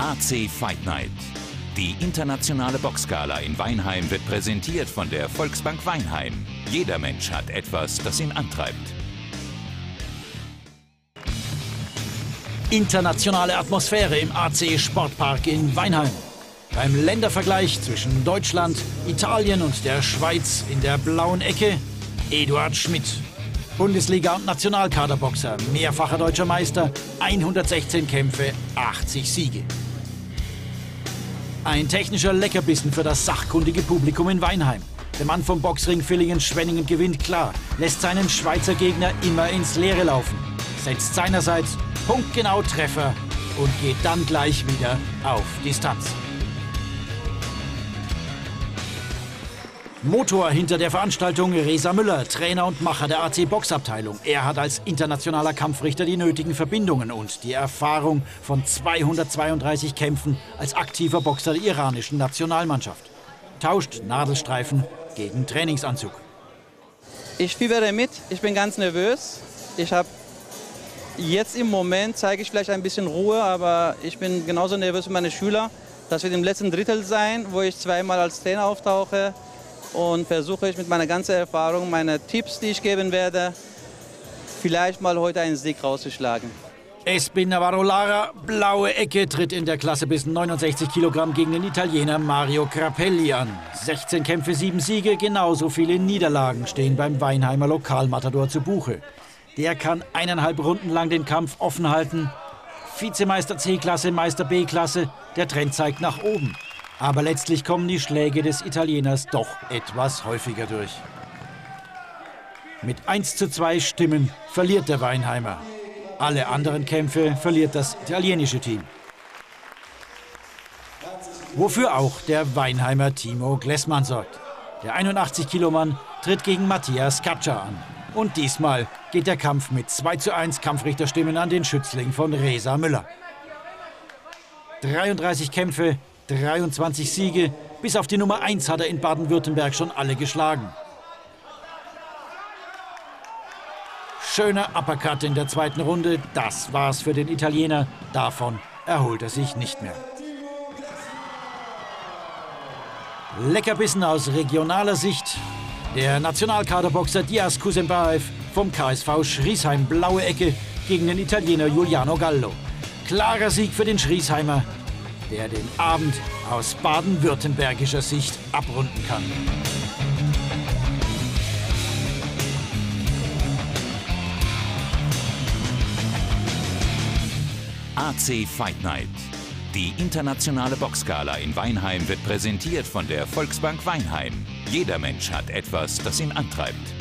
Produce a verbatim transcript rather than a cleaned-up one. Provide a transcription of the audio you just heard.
A C Fight Night. Die internationale Boxgala in Weinheim wird präsentiert von der Volksbank Weinheim. Jeder Mensch hat etwas, das ihn antreibt. Internationale Atmosphäre im A C Sportpark in Weinheim. Beim Ländervergleich zwischen Deutschland, Italien und der Schweiz in der blauen Ecke Eduard Schmidt. Bundesliga- und Nationalkaderboxer, mehrfacher deutscher Meister, hundertsechzehn Kämpfe, achtzig Siege. Ein technischer Leckerbissen für das sachkundige Publikum in Weinheim. Der Mann vom Boxring Villingen-Schwenningen gewinnt klar, lässt seinen Schweizer Gegner immer ins Leere laufen, setzt seinerseits punktgenau Treffer und geht dann gleich wieder auf Distanz. Motor hinter der Veranstaltung Reza Müller, Trainer und Macher der A C Boxabteilung. Er hat als internationaler Kampfrichter die nötigen Verbindungen und die Erfahrung von zweihundertzweiunddreißig Kämpfen als aktiver Boxer der iranischen Nationalmannschaft. Tauscht Nadelstreifen gegen Trainingsanzug. Ich fiebere mit, ich bin ganz nervös. Ich habe jetzt im Moment, zeige ich vielleicht ein bisschen Ruhe, aber ich bin genauso nervös wie meine Schüler. Das wird im letzten Drittel sein, wo ich zweimal als Trainer auftauche und versuche ich mit meiner ganzen Erfahrung, meine Tipps, die ich geben werde, vielleicht mal heute einen Sieg rauszuschlagen. Es bin Navarro Lara, blaue Ecke, tritt in der Klasse bis neunundsechzig Kilogramm gegen den Italiener Mario Crapelli an. sechzehn Kämpfe, sieben Siege, genauso viele Niederlagen stehen beim Weinheimer Lokalmatador zu Buche. Der kann eineinhalb Runden lang den Kampf offen halten. Vizemeister C-Klasse, Meister B-Klasse, der Trend zeigt nach oben. Aber letztlich kommen die Schläge des Italieners doch etwas häufiger durch. Mit eins zu zwei Stimmen verliert der Weinheimer. Alle anderen Kämpfe verliert das italienische Team. Wofür auch der Weinheimer Timo Glesmann sorgt. Der einundachtzig-Kilo-Mann tritt gegen Matthias Caccia an. Und diesmal geht der Kampf mit zwei zu eins Kampfrichterstimmen an den Schützling von Reza Müller. dreiunddreißig Kämpfe, dreiundzwanzig Siege. Bis auf die Nummer eins hat er in Baden-Württemberg schon alle geschlagen. Schöner Uppercut in der zweiten Runde, das war's für den Italiener. Davon erholt er sich nicht mehr. Leckerbissen aus regionaler Sicht. Der Nationalkaderboxer Diaz Kusembaev vom K S V Schriesheim, blaue Ecke, gegen den Italiener Giuliano Gallo. Klarer Sieg für den Schriesheimer, der den Abend aus baden-württembergischer Sicht abrunden kann. A C Fight Night. Die internationale Boxgala in Weinheim wird präsentiert von der Volksbank Weinheim. Jeder Mensch hat etwas, das ihn antreibt.